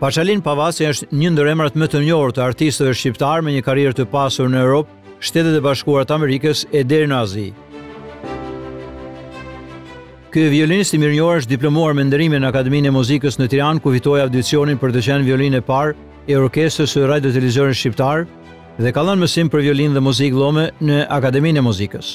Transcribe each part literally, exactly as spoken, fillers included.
Paçalin Pavaci është një ndër emrat më të njohur të artistëve shqiptar me një karrierë të pasur në Europë, Shtetet e Bashkuara të Amerikës e deri në Azi. Ky violinist i mirënjohur është diplomuar me ndërime në Akademinë e Muzikës në Tiranë, ku fitoi audicionin për të qenë violinë e parë e orkestrës së radio-televizionit shqiptar dhe ka dhënë mësim për violinë dhe muzikë llome në Akademinë e Muzikës.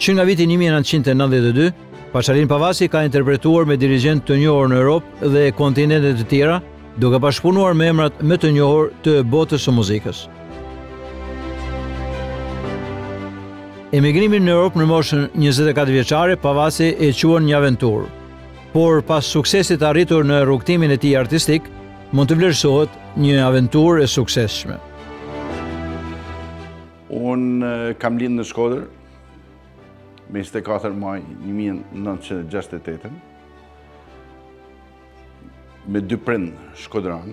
Që nga viti një mijë e nëntëqind e nëntëdhjetë e dy, Paçalin Pavaci ka interpretuar me dirigjent të njohur në Europë dhe kontinente të tjera, duke bashkëpunuar me emrat më të njohur të botës së muzikës. Emigrimin në Europë në moshën njëzet e katër vjeçare, Pavaci e quan një aventurë, por pas suksesit arritur në rrugtimin e tij artistik, mund të vlerësohet një aventurë e suksesshme. Unë kam lindur në Shkodër me njëzet e katër maj një mijë e nëntëqind e gjashtëdhjetë e tetë, me dy prind shkodran,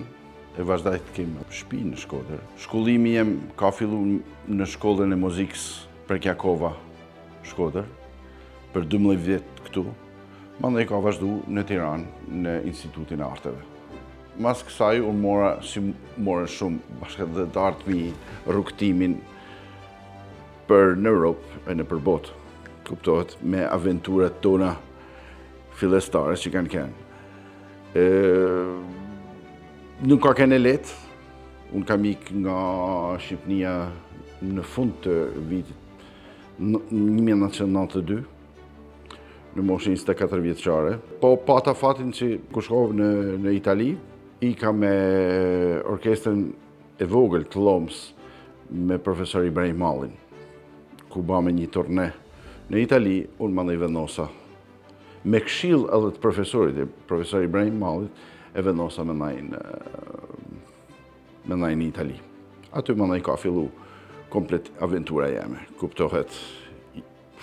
e vazhdoj të kem shtëpi në Shkodër. Shkollimi jem ka filluar në shkollën e muzikës për Kukova, Shkodër, për dymbëdhjetë vjet këtu, mandej ka vazhduar në Tiranë në Institutin e Arteve. Mas kësaj u mora si morën shumë bashkëdhetarë të mi rrugtimin për në Europë e në për botë. Kuptohet me aventurat tona fillestare që kanë kenë. Nuk ka kenë e letë. Unë kam ikë nga Shqipnia në fund të vitit një mijë e nëntëqind e nëntëdhjetë e dy, në moshë njëzet e katër vjeçare. Po pata fatin që ku shkova në Itali, ika me orkestrën e vogël të Lomës me profesor Ibrahim Mallin, ku bëmë një turne. Në Itali, unë më ndaj vendosa. Me këshill edhe të profesorit, profesor Ibrahim Mallit, e vendosa me ndaj në Itali. Aty më ndaj ka fillu komplet aventura jeme. Kuptohet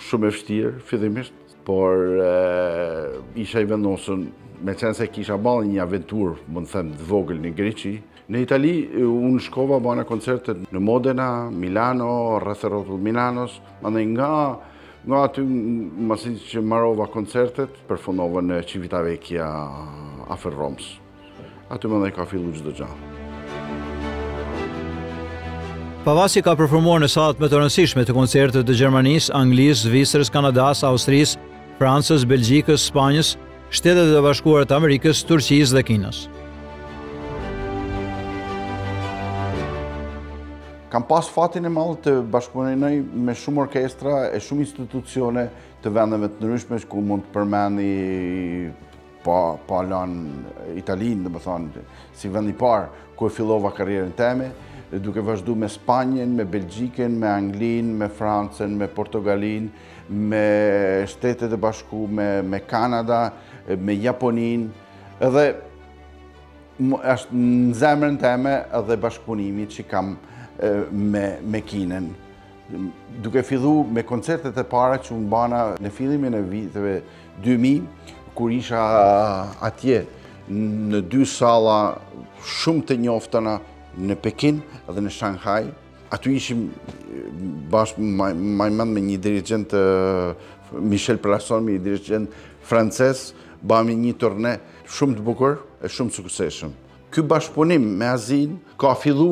shumë e vështirë, fillimisht, por isha i vendosën, me qenë se kisha ballë një aventurë, më në them, të vogël në Greqi. Në Itali, unë shkova bëna koncertet në Modena, Milano, rreth rrotull Milanos, më ndaj nga Nga aty, masi që marrova koncertet, përfunova në Civitavecchia afër Romës. Aty më ndaj ka fillu çdo gjë. Pavaci ka performuar në salat më të rëndësishme të koncertet të Gjermanisë, Anglisë, Zvicrës, Kanadas, Austrisë, Francës, Belgjikës, Spanjës, Shtetet e Bashkuara të Amerikës, Turqisë dhe Kinës. Kam pas fatin e madh të bashkëpunoj me shumë orkestra e shumë institucione të vendeve të ndryshme, ku mund të përmendi pa lënë Italinë, domethënë si vendi i parë ku e fillova karrierën time, duke vazhduar me Spanjën, me Belgjikën, me Anglinë, me Francën, me Portugalinë, me Shtetet e Bashkuara, me Kanada, me Japoninë, edhe është në zemrën time edhe bashkëpunimi që kam me Kinën, duke fillu me koncertet e para që unë bana në fillimin e viteve dy mijë, kur isha atje në dy sala shumë të njoftana në Pekin edhe në Shanghai. Aty ishim bashkë majmën me një dirigent, Michel Plasson, me një dirigent frances, bami një turne shumë të bukur e shumë suksesshëm. Ky bashkëpunim me Azin ka fillu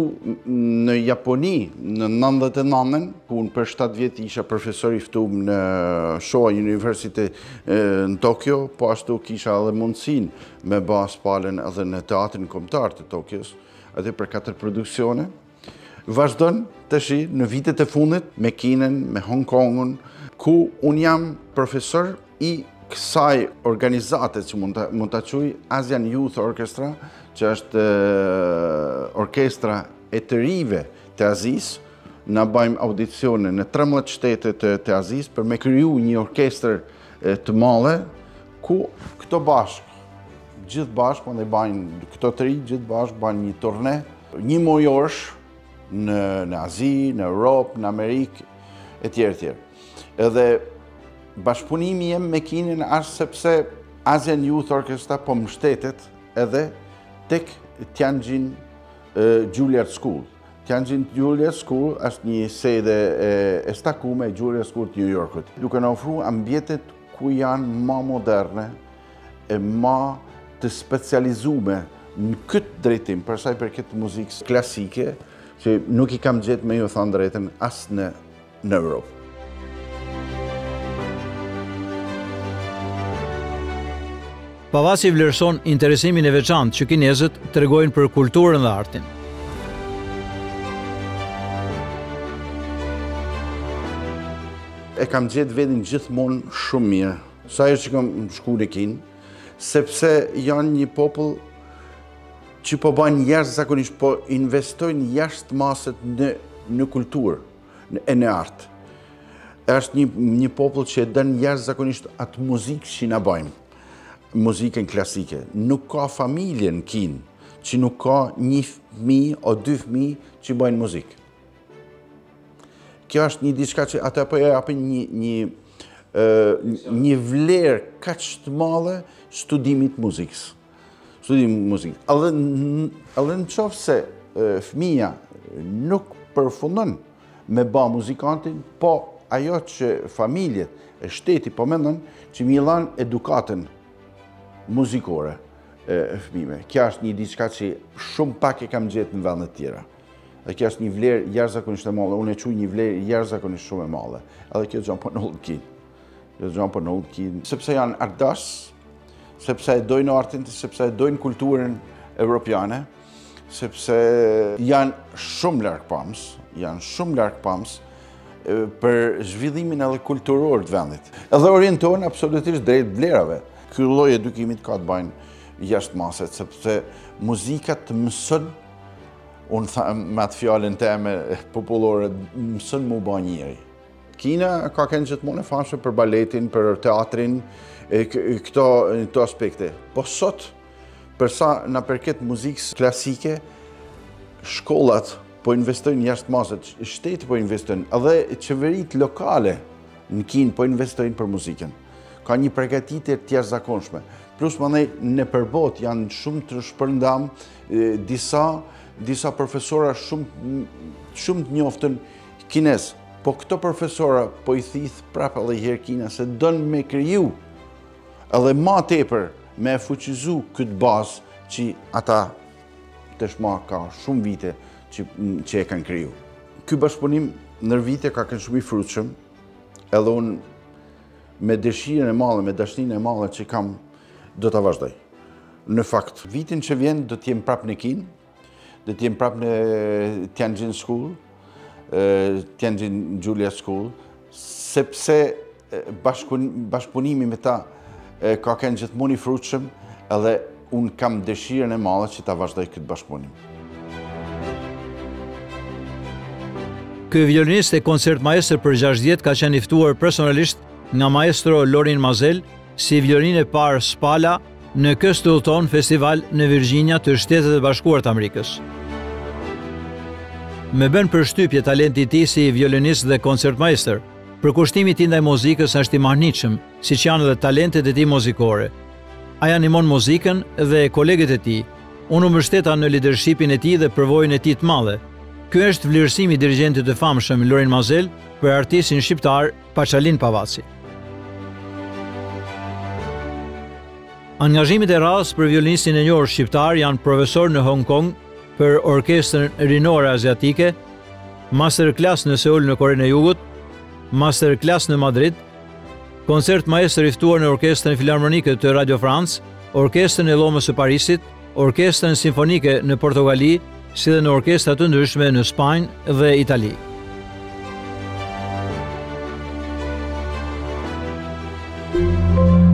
në Japoni në nëntëdhjetë e nënën, ku unë për shtatë vjetë isha profesor i ftuar në Shoah University në Tokio, po ashtu kisha edhe mundësinë me bas palën edhe në Teatrin Kombëtar të Tokios, aty për katër produksione. Vazhdon tash në vitet e fundit me Kinën, me Hong Kongun, ku unë jam profesor i kësaj organizate që mund të quaj Asian Youth Orchestra, që është orkestra e të rive të Azis. Na bajmë audicione në trembëdhjetë shtetet të Azis për me kriju një orkestër të madhe, ku këto bashkë, gjithë bashkë, këto të ri, gjithë bashkë bajnë një turne, një mujorsh në Azi, në Europë, në Amerikë, e tjerë tjerë. Edhe bashkëpunimi jem me Kinën është sepse Asian Youth Orchestra po mbështetet edhe tek Tianjin Juilliard School. Tianjin Juilliard School është një sede e stakume e Juilliard School të New Yorkut, duke në ofru ambjetet ku janë ma moderne e ma të specializume në këtë drejtim, përsa I për këtë muzikës klasike, që nuk I kam gjetë me ju thënë drejten asë në Europë. Pavaci vlerëson interesimin e veçantë që kinezët tregojnë për kulturën dhe artin. E kam gjetë vetin gjithmonë shumë mirë, sa herë që kam shkuar në Kinë, sepse janë një popull që po bajnë jashtëzakonisht, po investojnë jashtë masës në kulturë, e në artë. Është një popull që e dënë jashtëzakonisht atë muzikë që na bajmë, muzikën klasike. Nuk ka familje në Kinë që nuk ka një fëmijë o dy fëmijë që bajnë muzikë. Kjo është një diçka që atë apo e japin një vlerë kaq të madhe studimit muzikës. Studimit muzikës. Edhe nëse fëmia nuk përfundon me ba muzikantin, po ajo që familjet e shteti po mendon që më dhan edukatën muzikore e fëmijëve. Kjo është një diçka që shumë pak e kam gjetur në vende të tjera. Dhe kjo është një vlerë jashtëzakonisht e madhe, unë e quaj një vlerë jashtëzakonisht shumë e madhe. Edhe kjo gjon për në ullë Kinë. Kjo gjon për në ullë Kinë. Sepse janë ardas, sepse e dojnë artin, sepse e dojnë kulturën evropiane, sepse janë shumë larg pamës, janë shumë larg pamës për zhvillimin edhe kulturor të vendit. Edhe orientohen absolutisht drejt vlerave. Ky lloj edukimit ka të bajnë jashtë masës, sepse muzika të mëson unë me atë fjallin teme populore, mësën mu ba njëri. Kina ka kënë gjithmonë e famshme për baletin, për teatrin, këto aspekte. Po sot, përsa në përket muzikës klasike, shkollat po investojnë jashtë masët, shtetë po investojnë, edhe qeverit lokale në Kinë po investojnë për muzikën. Ka një përgatitje të jashtëzakonshme. Plus, më ndaj, në përbot janë shumë të shpërndam disa disa profesora shumë të njoftën kines, po këto profesora po I thithë prapë edhe herë Kina, se dënë me kriju edhe ma tepër me e fuqizu këtë bazë që ata të shma ka shumë vite që e kanë kriju. Ky bashkëpunim nër vite ka kënë shumë I frutëshëm, edhe unë me dëshirën e madhe, me dashninë e madhe që kam do të vazhdoj. Në fakt, vitin që vjen do t'jem prapë në Kinë, dhe t'jem prapë në Tianjin School, Tianjin Juilliard School, sepse bashkëpunimi me ta ka kënë gjithmonë I frutëshëm edhe unë kam dëshirën e madhe që ta vazhdoj këtë bashkëpunim. Ky violinist e koncert maestër për gjashtëdhjetë ka qenë I ftuar personalisht nga maestro Lorin Maazel si violin e parë Spala në Këstullton Festival në Virginia të Shtetet e Bashkuar të Amerikës. Me bën përshtypje talenti ti si violinist dhe koncertmajster, përkushtimi ti ndaj muzikës është I mahnitshëm, siç janë edhe talentet e tij muzikore. Ai animon muzikën dhe kolegët e tij. Unë u mbështeta në lidershipin e tij dhe përvojën e tij të madhe. Ky është vlerësimi I dirigentit të famshëm Lorin Maazel për artistin shqiptar Paçalin Pavaci. Angazhimit e radhës për violinistin e njohur shqiptar janë profesor në Hong Kong për orkestrën rinore aziatike, masterclass në Seoul në Korenë e Jugut, masterclass në Madrid, koncert maestër I ftuar në orkestrën filharmonike të Radio France, orkestrën e Lomës së Parisit, orkestrën simfonike në Portugali, si dhe në orkestra të ndryshme në Spanjë dhe Itali. Thank you.